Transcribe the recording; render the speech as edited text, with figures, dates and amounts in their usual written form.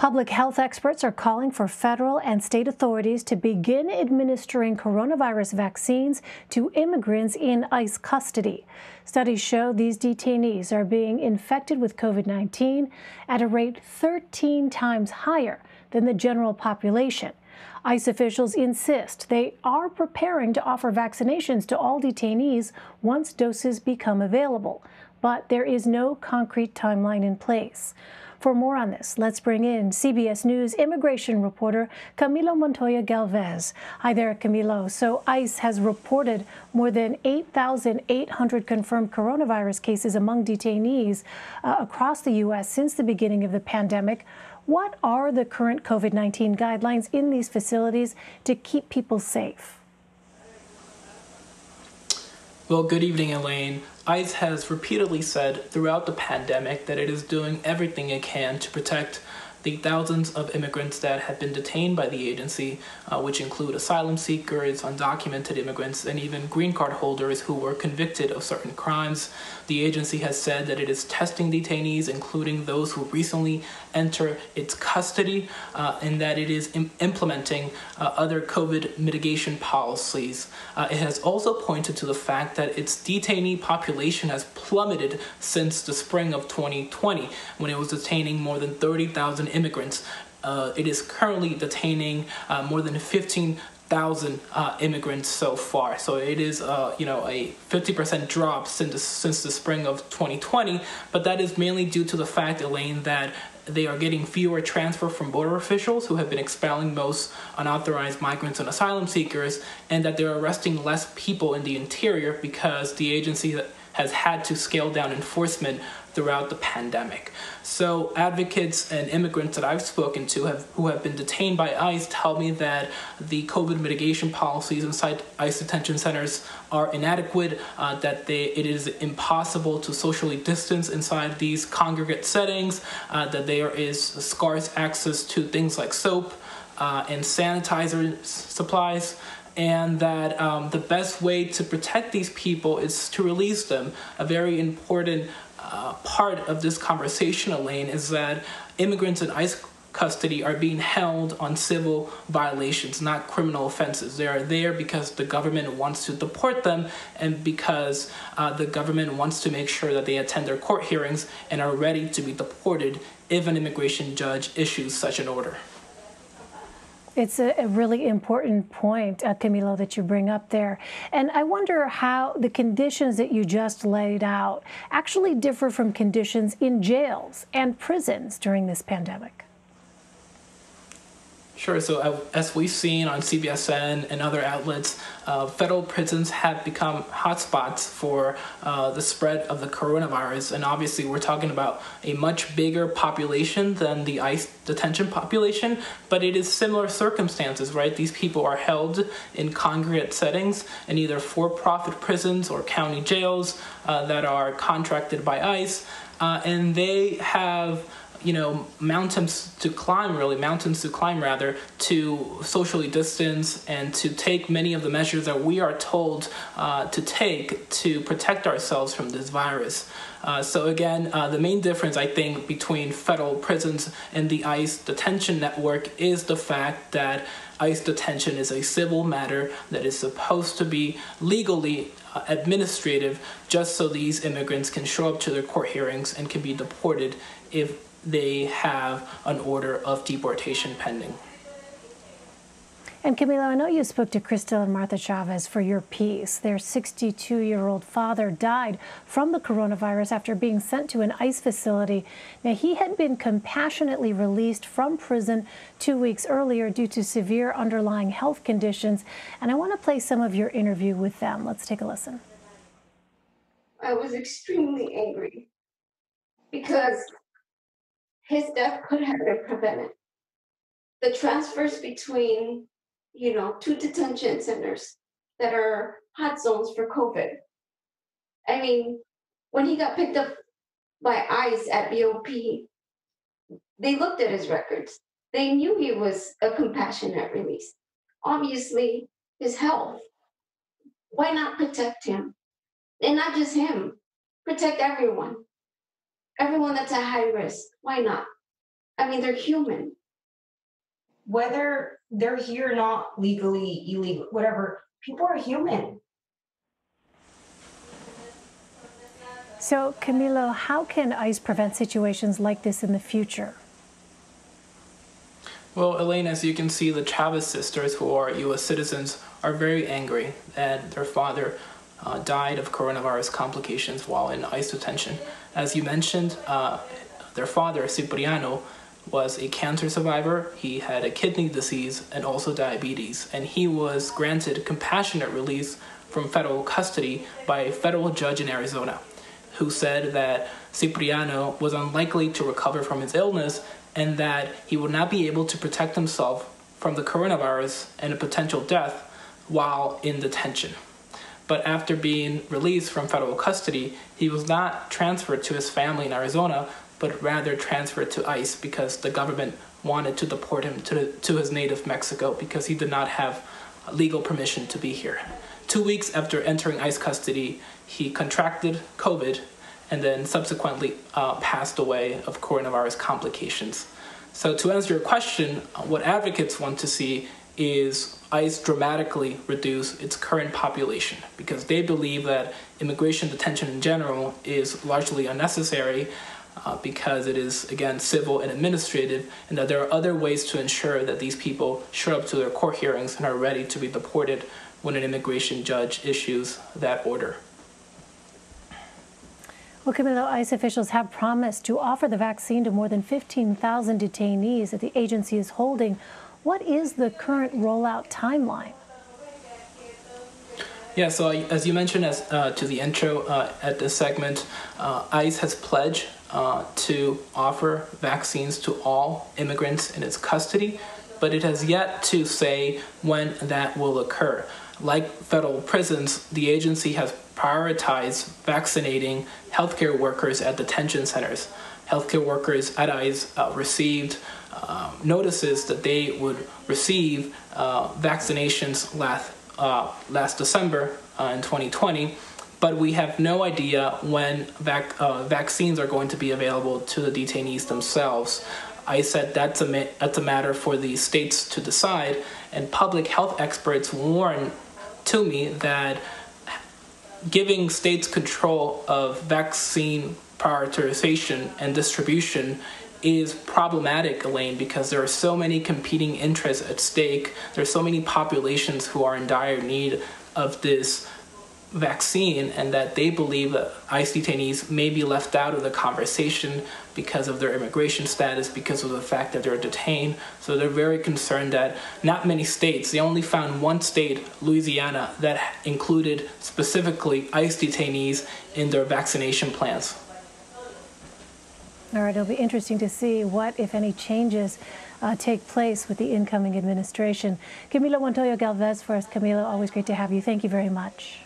Public health experts are calling for federal and state authorities to begin administering coronavirus vaccines to immigrants in ICE custody. Studies show these detainees are being infected with COVID-19 at a rate 13 times higher than the general population. ICE officials insist they are preparing to offer vaccinations to all detainees once doses become available, but there is no concrete timeline in place. For more on this, let's bring in CBS News immigration reporter Camilo Montoya-Galvez. Hi there, Camilo. So ICE has reported more than 8,800 confirmed coronavirus cases among detainees across the U.S. since the beginning of the pandemic. What are the current COVID-19 guidelines in these facilities to keep people safe? Well, good evening, Elaine. ICE has repeatedly said throughout the pandemic that it is doing everything it can to protect the thousands of immigrants that have been detained by the agency, which include asylum seekers, undocumented immigrants, and even green card holders who were convicted of certain crimes. The agency has said that it is testing detainees, including those who recently enter its custody, and that it is implementing other COVID mitigation policies. It has also pointed to the fact that its detainee population has plummeted since the spring of 2020, when it was detaining more than 30,000 immigrants. It is currently detaining more than 15,000 immigrants so far. So it is, a 50% drop since the spring of 2020. But that is mainly due to the fact, Elaine, that they are getting fewer transfers from border officials who have been expelling most unauthorized migrants and asylum seekers, and that they're arresting less people in the interior because the agency has had to scale down enforcement throughout the pandemic. So advocates and immigrants that I've spoken to who have been detained by ICE tell me that the COVID mitigation policies inside ICE detention centers are inadequate, that it is impossible to socially distance inside these congregate settings, that there is scarce access to things like soap and sanitizer supplies, and that the best way to protect these people is to release them. A very important part of this conversation, Elaine, is that immigrants in ICE custody are being held on civil violations, not criminal offenses. They are there because the government wants to deport them and because the government wants to make sure that they attend their court hearings and are ready to be deported if an immigration judge issues such an order. It's a really important point, Camilo, that you bring up there. And I wonder how the conditions that you just laid out actually differ from conditions in jails and prisons during this pandemic. Sure. So as we've seen on CBSN and other outlets, federal prisons have become hotspots for the spread of the coronavirus. And obviously, we're talking about a much bigger population than the ICE detention population, but it is similar circumstances, right? These people are held in congregate settings in either for-profit prisons or county jails that are contracted by ICE, and they have mountains to climb, to socially distance and to take many of the measures that we are told to take to protect ourselves from this virus. So again, the main difference, I think, between federal prisons and the ICE detention network is the fact that ICE detention is a civil matter that is supposed to be legally administrative, just so these immigrants can show up to their court hearings and can be deported if they have an order of deportation pending. And Camilo, I know you spoke to Crystal and Martha Chavez for your piece. Their 62-year-old father died from the coronavirus after being sent to an ICE facility. Now, he had been compassionately released from prison 2 weeks earlier due to severe underlying health conditions. And I want to play some of your interview with them. Let's take a listen. I was extremely angry because his death could have been prevented. The transfers between, two detention centers that are hot zones for COVID. I mean, when he got picked up by ICE at BOP, they looked at his records. They knew he was a compassionate release. Obviously, his health. Why not protect him? And not just him, protect everyone. Everyone that's at high risk, why not? I mean, they're human. Whether they're here or not, legally, illegal, whatever, people are human. So, Camilo, how can ICE prevent situations like this in the future? Well, Elaine, as you can see, the Chavez sisters, who are U.S. citizens, are very angry that their father died of coronavirus complications while in ICE detention. As you mentioned, their father, Cipriano, was a cancer survivor. He had a kidney disease and also diabetes, and he was granted compassionate release from federal custody by a federal judge in Arizona, who said that Cipriano was unlikely to recover from his illness and that he would not be able to protect himself from the coronavirus and a potential death while in detention. But after being released from federal custody, he was not transferred to his family in Arizona, but rather transferred to ICE because the government wanted to deport him to his native Mexico because he did not have legal permission to be here. 2 weeks after entering ICE custody, he contracted COVID and then subsequently passed away of coronavirus complications. So to answer your question, what advocates want to see is ICE dramatically reduce its current population because they believe that immigration detention in general is largely unnecessary because it is, again, civil and administrative, and that there are other ways to ensure that these people show up to their court hearings and are ready to be deported when an immigration judge issues that order. Well, Camilo, ICE officials have promised to offer the vaccine to more than 15,000 detainees that the agency is holding. What is the current rollout timeline? Yeah, so as you mentioned to the intro at this segment, ICE has pledged to offer vaccines to all immigrants in its custody, but it has yet to say when that will occur. Like federal prisons, the agency has prioritized vaccinating healthcare workers at detention centers. Healthcare workers at ICE received notices that they would receive vaccinations last December in 2020, but we have no idea when vaccines are going to be available to the detainees themselves. I said that's a matter for the states to decide, and public health experts warn to me that giving states control of vaccine prioritization and distribution is problematic, Elaine, because there are so many competing interests at stake. There are so many populations who are in dire need of this vaccine, and that they believe that ICE detainees may be left out of the conversation because of their immigration status, because of the fact that they're detained. So they're very concerned that not many states, they only found one state, Louisiana, that included specifically ICE detainees in their vaccination plans. All right, it'll be interesting to see what, if any, changes take place with the incoming administration. Camilo Montoya-Galvez for us. Camilo, always great to have you. Thank you very much.